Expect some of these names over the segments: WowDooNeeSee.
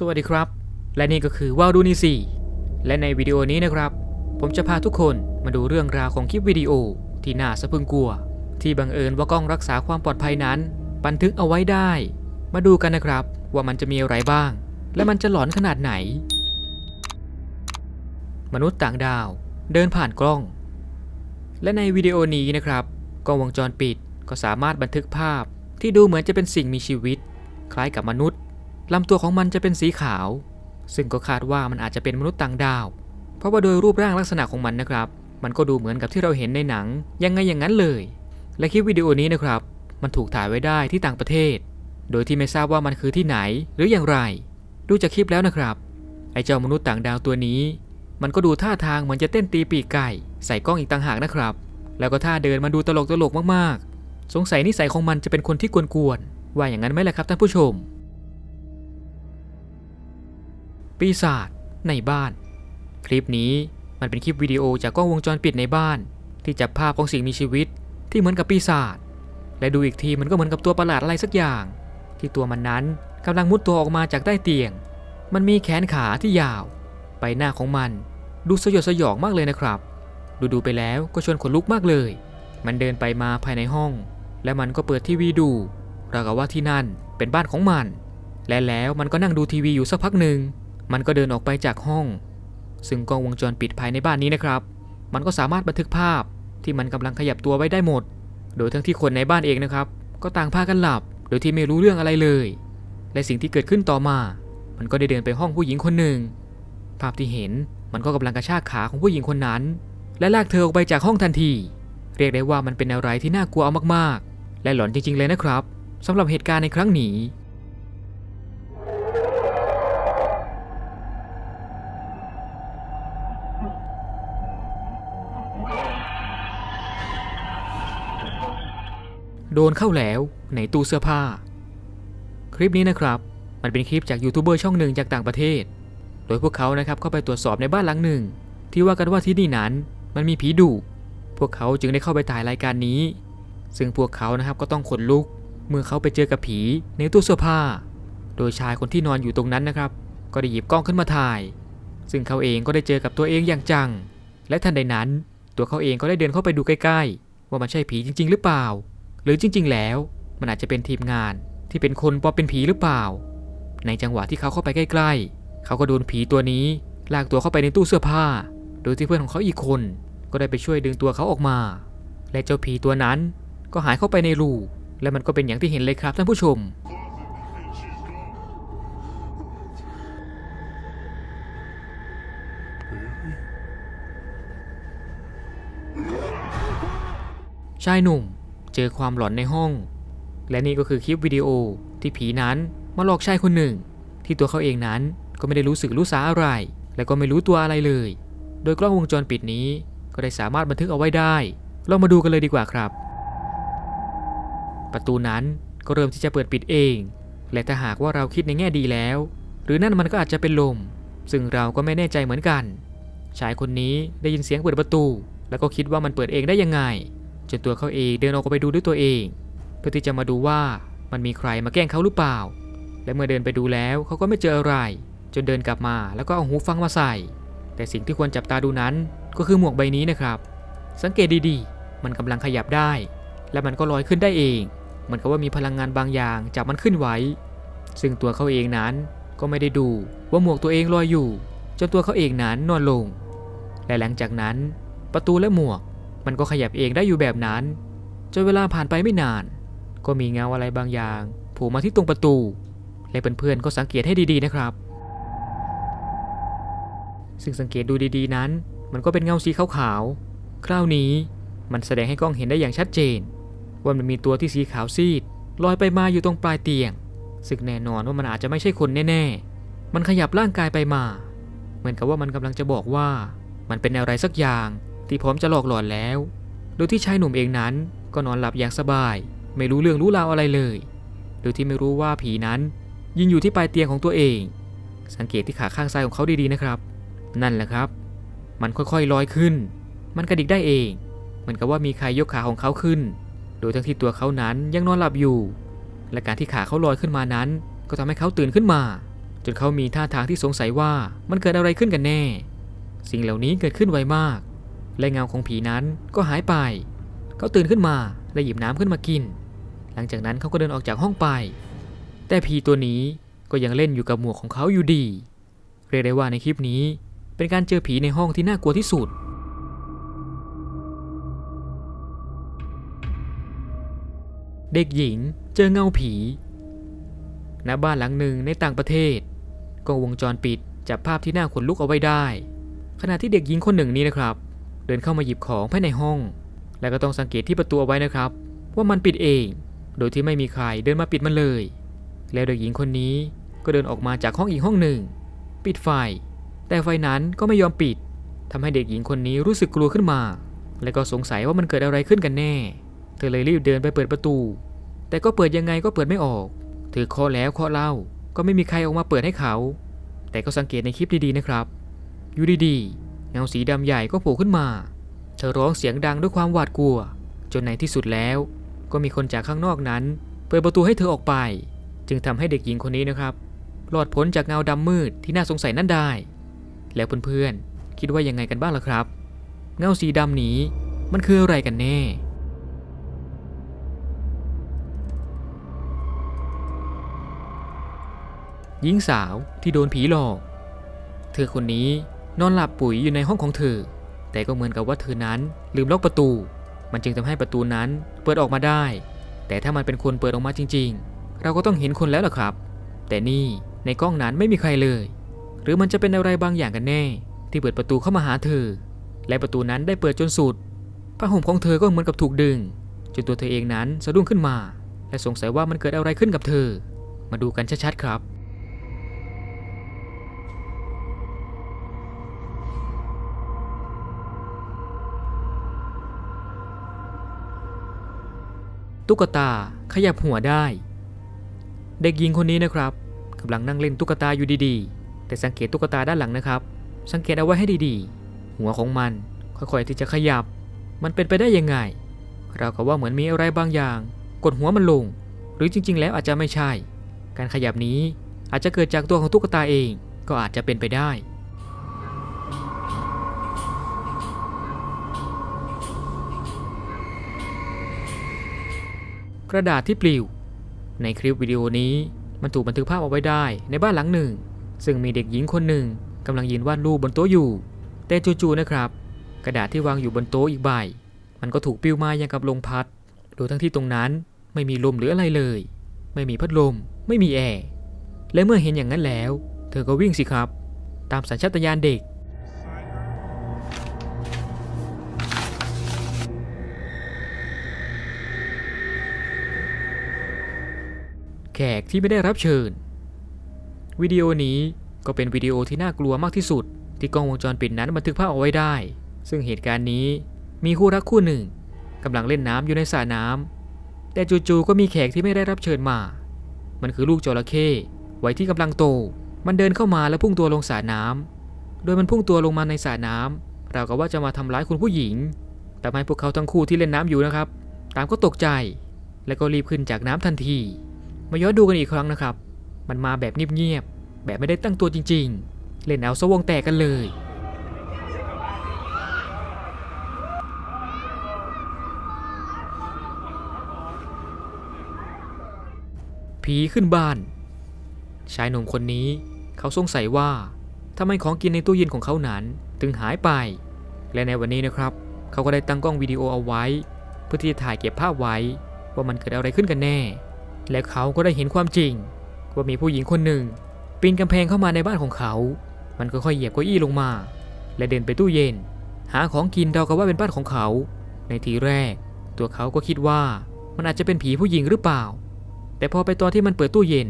สวัสดีครับและนี่ก็คือวาวดูนิซี่และในวิดีโอนี้นะครับผมจะพาทุกคนมาดูเรื่องราวของคลิปวิดีโอที่น่าสะพรึงกลัวที่บังเอิญว่ากล้องรักษาความปลอดภัยนั้นบันทึกเอาไว้ได้มาดูกันนะครับว่ามันจะมีอะไรบ้างและมันจะหลอนขนาดไหนมนุษย์ต่างดาวเดินผ่านกล้องและในวิดีโอนี้นะครับกล้องวงจรปิดก็สามารถบันทึกภาพที่ดูเหมือนจะเป็นสิ่งมีชีวิตคล้ายกับมนุษย์ลำตัวของมันจะเป็นสีขาวซึ่งก็คาดว่ามันอาจจะเป็นมนุษย์ต่างดาวเพราะว่าโดยรูปร่างลักษณะของมันนะครับมันก็ดูเหมือนกับที่เราเห็นในหนังยังไงอย่างนั้นเลยและคลิปวิดีโอนี้นะครับมันถูกถ่ายไว้ได้ที่ต่างประเทศโดยที่ไม่ทราบว่ามันคือที่ไหนหรืออย่างไรดูจากคลิปแล้วนะครับไอ้เจ้ามนุษย์ต่างดาวตัวนี้มันก็ดูท่าทางเหมือนจะเต้นตีปีกไก่ใส่กล้องอีกต่างหากนะครับแล้วก็ท่าเดินมันดูตลกมากๆสงสัยนิสัยของมันจะเป็นคนที่กวนๆว่าอย่างนั้นไหมล่ะครับท่านผู้ชมปีศาจในบ้านคลิปนี้มันเป็นคลิปวิดีโอจากกล้องวงจรปิดในบ้านที่จับภาพของสิ่งมีชีวิตที่เหมือนกับปีศาจและดูอีกทีมันก็เหมือนกับตัวประหลาดอะไรสักอย่างที่ตัวมันนั้นกำลังมุดตัวออกมาจากใต้เตียงมันมีแขนขาที่ยาวใบหน้าของมันดูสยดสยองมากเลยนะครับดูไปแล้วก็ชวนขนลุกมากเลยมันเดินไปมาภายในห้องและมันก็เปิดทีวีดูราวกับว่าที่นั่นเป็นบ้านของมันและแล้วมันก็นั่งดูทีวีอยู่สักพักหนึ่งมันก็เดินออกไปจากห้องซึ่งกล้องวงจรปิดภายในบ้านนี้นะครับมันก็สามารถบันทึกภาพที่มันกำลังขยับตัวไว้ได้หมดโดยทั้งที่คนในบ้านเองนะครับก็ต่างพากันหลับโดยที่ไม่รู้เรื่องอะไรเลยและสิ่งที่เกิดขึ้นต่อมามันก็ได้เดินไปห้องผู้หญิงคนหนึ่งภาพที่เห็นมันก็กำลังกระชากขาของผู้หญิงคนนั้นและลากเธอออกไปจากห้องทันทีเรียกได้ว่ามันเป็นอะไรที่น่ากลัวเอามากๆและหลอนจริงๆเลยนะครับสำหรับเหตุการณ์ในครั้งนี้โดนเข้าแล้วในตู้เสื้อผ้าคลิปนี้นะครับมันเป็นคลิปจากยูทูบเบอร์ช่องหนึ่งจากต่างประเทศโดยพวกเขานะครับเข้าไปตรวจสอบในบ้านหลังหนึ่งที่ว่ากันว่าที่นี่นั้นมันมีผีดุพวกเขาจึงได้เข้าไปถ่ายรายการนี้ซึ่งพวกเขานะครับก็ต้องขนลุกเมื่อเขาไปเจอกับผีในตู้เสื้อผ้าโดยชายคนที่นอนอยู่ตรงนั้นนะครับก็ได้หยิบกล้องขึ้นมาถ่ายซึ่งเขาเองก็ได้เจอกับตัวเองอย่างจังและทันใดนั้นตัวเขาเองก็ได้เดินเข้าไปดูใกล้ๆว่ามันใช่ผีจริงๆหรือเปล่าหรือจริงๆแล้วมันอาจจะเป็นทีมงานที่เป็นคนปลอมเป็นผีหรือเปล่าในจังหวะที่เขาเข้าไปใกล้ๆเขาก็โดนผีตัวนี้ลากตัวเข้าไปในตู้เสื้อผ้าโดยที่เพื่อนของเขาอีกคนก็ได้ไปช่วยดึงตัวเขาออกมาและเจ้าผีตัวนั้นก็หายเข้าไปในรูและมันก็เป็นอย่างที่เห็นเลยครับท่านผู้ชมชายหนุ่มเจอความหลอนในห้องและนี่ก็คือคลิปวิดีโอที่ผีนั้นมาหลอกชายคนหนึ่งที่ตัวเขาเองนั้นก็ไม่ได้รู้สึกรู้สาอะไรและก็ไม่รู้ตัวอะไรเลยโดยกล้องวงจรปิดนี้ก็ได้สามารถบันทึกเอาไว้ได้เรามาดูกันเลยดีกว่าครับประตูนั้นก็เริ่มที่จะเปิดปิดเองและถ้าหากว่าเราคิดในแง่ดีแล้วหรือนั่นมันก็อาจจะเป็นลมซึ่งเราก็ไม่แน่ใจเหมือนกันชายคนนี้ได้ยินเสียงเปิดประตูแล้วก็คิดว่ามันเปิดเองได้ยังไงจนตัวเขาเองเดินออกไปดูด้วยตัวเองเพื่อที่จะมาดูว่ามันมีใครมาแกล้งเขาหรือเปล่าและเมื่อเดินไปดูแล้วเขาก็ไม่เจออะไรจนเดินกลับมาแล้วก็เอาหูฟังมาใส่แต่สิ่งที่ควรจับตาดูนั้นก็คือหมวกใบนี้นะครับสังเกตดีๆมันกำลังขยับได้และมันก็ลอยขึ้นได้เองเหมือนกับว่ามีพลังงานบางอย่างจับมันขึ้นไว้ซึ่งตัวเขาเองนั้นก็ไม่ได้ดูว่าหมวกตัวเองลอยอยู่จนตัวเขาเองนั้นนอนลงและหลังจากนั้นประตูและหมวกมันก็ขยับเองได้อยู่แบบนั้นจนเวลาผ่านไปไม่นานก็มีเงาอะไรบางอย่างโผล่มาที่ตรงประตูและเพื่อนๆก็สังเกตให้ดีๆนะครับซึ่งสังเกตดูดีๆนั้นมันก็เป็นเงาสีขาวๆคราวนี้มันแสดงให้กล้องเห็นได้อย่างชัดเจนว่ามันมีตัวที่สีขาวซีดลอยไปมาอยู่ตรงปลายเตียงซึ่งแน่นอนว่ามันอาจจะไม่ใช่คนแน่ๆมันขยับร่างกายไปมาเหมือนกับว่ามันกำลังจะบอกว่ามันเป็นอะไรสักอย่างที่พร้อมจะหลอกหลอนแล้วโดยที่ชายหนุ่มเองนั้นก็นอนหลับอย่างสบายไม่รู้เรื่องรู้ราวอะไรเลยโดยที่ไม่รู้ว่าผีนั้นยืนอยู่ที่ปลายเตียงของตัวเองสังเกตที่ขาข้างซ้ายของเขาดีๆนะครับนั่นแหละครับมันค่อยๆลอยขึ้นมันกระดิกได้เองเหมือนกับว่ามีใครยกขาของเขาขึ้นโดยทั้งที่ตัวเขานั้นยังนอนหลับอยู่และการที่ขาเขาลอยขึ้นมานั้นก็ทำให้เขาตื่นขึ้นมา จนเขามีท่าทางที่สงสัยว่ามันเกิดอะไรขึ้นกันแน่สิ่งเหล่านี้เกิดขึ้นไวมากและเงาของผีนั้นก็หายไปเขาตื่นขึ้นมาและหยิบน้ำขึ้นมากินหลังจากนั้นเขาก็เดินออกจากห้องไปแต่ผีตัวนี้ก็ยังเล่นอยู่กับหมวกของเขาอยู่ดีเรียกได้ว่าในคลิปนี้เป็นการเจอผีในห้องที่น่ากลัวที่สุดเด็กหญิงเจอเงาผีณบ้านหลังหนึ่งในต่างประเทศกล้องวงจรปิดจับภาพที่น่าขนลุกเอาไว้ได้ขณะที่เด็กหญิงคนหนึ่งนี้นะครับเดินเข้ามาหยิบของภายในห้องและก็ต้องสังเกตที่ประตูเอาไว้นะครับว่ามันปิดเองโดยที่ไม่มีใครเดินมาปิดมันเลยแล้วเด็กหญิงคนนี้ก็เดินออกมาจากห้องอีกห้องหนึ่งปิดไฟแต่ไฟนั้นก็ไม่ยอมปิดทำให้เด็กหญิงคนนี้รู้สึกกลัวขึ้นมาและก็สงสัยว่ามันเกิดอะไรขึ้นกันแน่เธอเลยรีบเดินไปเปิดประตูแต่ก็เปิดยังไงก็เปิดไม่ออกถือเคาะแล้วเคาะเล่าก็ไม่มีใครออกมาเปิดให้เขาแต่ก็สังเกตในคลิปดีๆนะครับอยู่ดีๆเงาสีดำใหญ่ก็โผล่ขึ้นมาเธอร้องเสียงดังด้วยความหวาดกลัวจนในที่สุดแล้วก็มีคนจากข้างนอกนั้นเปิดประตูให้เธอออกไปจึงทำให้เด็กหญิงคนนี้นะครับรอดพ้นจากเงาดำมืดที่น่าสงสัยนั้นได้แล้วเพื่อนๆคิดว่ายังไงกันบ้างล่ะครับเงาสีดำนี้มันคืออะไรกันแน่หญิงสาวที่โดนผีหลอกเธอคนนี้นอนหลับปุ๋ยอยู่ในห้องของเธอแต่ก็เหมือนกับว่าเธอนั้นลืมล็อกประตูมันจึงทำให้ประตูนั้นเปิดออกมาได้แต่ถ้ามันเป็นคนเปิดออกมาจริงๆเราก็ต้องเห็นคนแล้วล่ะครับแต่นี่ในกล้องนั้นไม่มีใครเลยหรือมันจะเป็นอะไรบางอย่างกันแน่ที่เปิดประตูเข้ามาหาเธอและประตูนั้นได้เปิดจนสุดผ้าห่มของเธอก็เหมือนกับถูกดึงจนตัวเธอเองนั้นสะดุ้งขึ้นมาและสงสัยว่ามันเกิดอะไรขึ้นกับเธอมาดูกันชัดๆครับตุ๊กตาขยับหัวได้เด็กหญิงคนนี้นะครับกำลังนั่งเล่นตุ๊กตาอยู่ดีๆแต่สังเกตตุ๊กตาด้านหลังนะครับสังเกตเอาไว้ให้ดีๆหัวของมันค่อยๆที่จะขยับมันเป็นไปได้ยังไงเราก็ว่าเหมือนมีอะไรบางอย่างกดหัวมันลงหรือจริงๆแล้วอาจจะไม่ใช่การขยับนี้อาจจะเกิดจากตัวของตุ๊กตาเองก็อาจจะเป็นไปได้กระดาษที่ปลิวในคลิปวิดีโอนี้มันถูกบันทึกภาพเอาไว้ได้ในบ้านหลังหนึ่งซึ่งมีเด็กหญิงคนหนึ่งกำลังยืนวาดรูปบนโต๊ะอยู่แต่จู่ๆนะครับกระดาษที่วางอยู่บนโต๊ะอีกใบมันก็ถูกปลิวมาอย่างกับลมพัดโดยทั้งที่ตรงนั้นไม่มีลมหรืออะไรเลยไม่มีพัดลมไม่มีแอร์และเมื่อเห็นอย่างนั้นแล้วเธอก็วิ่งสิครับตามสัญชาตญาณเด็กแขกที่ไม่ได้รับเชิญวิดีโอนี้ก็เป็นวิดีโอที่น่ากลัวมากที่สุดที่กล้องวงจรปิดนั้นบันทึกภาพเอาไว้ได้ซึ่งเหตุการณ์นี้มีคู่รักคู่หนึ่งกำลังเล่นน้ำอยู่ในสระน้ำแต่จู่ๆก็มีแขกที่ไม่ได้รับเชิญมามันคือลูกจระเข้วัยที่กำลังโตมันเดินเข้ามาและพุ่งตัวลงสระน้ำโดยมันพุ่งตัวลงมาในสระน้ำราวกับว่าจะมาทำร้ายคุณผู้หญิงแต่พวกเขาทั้งคู่ที่เล่นน้ำอยู่นะครับต่างก็ตกใจและก็รีบขึ้นจากน้ำทันทีมาย้อนดูกันอีกครั้งนะครับมันมาแบบเงียบๆแบบไม่ได้ตั้งตัวจริงๆเล่นเอาสะวงแตกกันเลยผีขึ้นบ้านชายหนุ่มคนนี้เขาสงสัยว่าทำไมของกินในตู้เย็นของเขานั้นถึงหายไปและในวันนี้นะครับเขาก็ได้ตั้งกล้องวิดีโอเอาไว้เพื่อที่จะถ่ายเก็บภาพไว้ว่ามันเกิดอะไรขึ้นกันแน่และเขาก็ได้เห็นความจริงว่ามีผู้หญิงคนหนึ่งปีนกำแพงเข้ามาในบ้านของเขามันค่อยๆเหยียบเก้าอี้ลงมาและเดินไปตู้เย็นหาของกินเดากันว่าเป็นบ้านของเขาในทีแรกตัวเขาก็คิดว่ามันอาจจะเป็นผีผู้หญิงหรือเปล่าแต่พอไปตอนที่มันเปิดตู้เย็น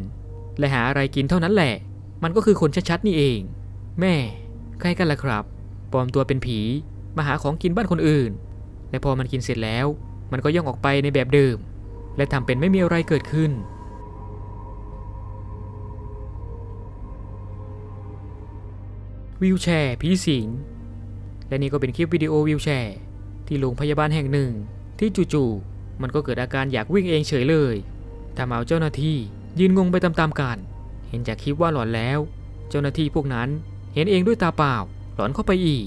และหาอะไรกินเท่านั้นแหละมันก็คือคนชัดๆนี่เองแม่ใครกันล่ะครับปลอมตัวเป็นผีมาหาของกินบ้านคนอื่นและพอมันกินเสร็จแล้วมันก็ย่องออกไปในแบบเดิมและทำเป็นไม่มีอะไรเกิดขึ้นวิวแชร์ผีสิงและนี่ก็เป็นคลิปวิดีโอวิวแชร์ที่โรงพยาบาลแห่งหนึ่งที่จู่ๆมันก็เกิดอาการอยากวิ่งเองเฉยเลยทำเอาเจ้าหน้าที่ยืนงงไปตามๆกันเห็น เห็นจากคลิปว่าหลอนแล้วเจ้าหน้าที่พวกนั้นเห็นเองด้วยตาเปล่าหลอนเข้าไปอีก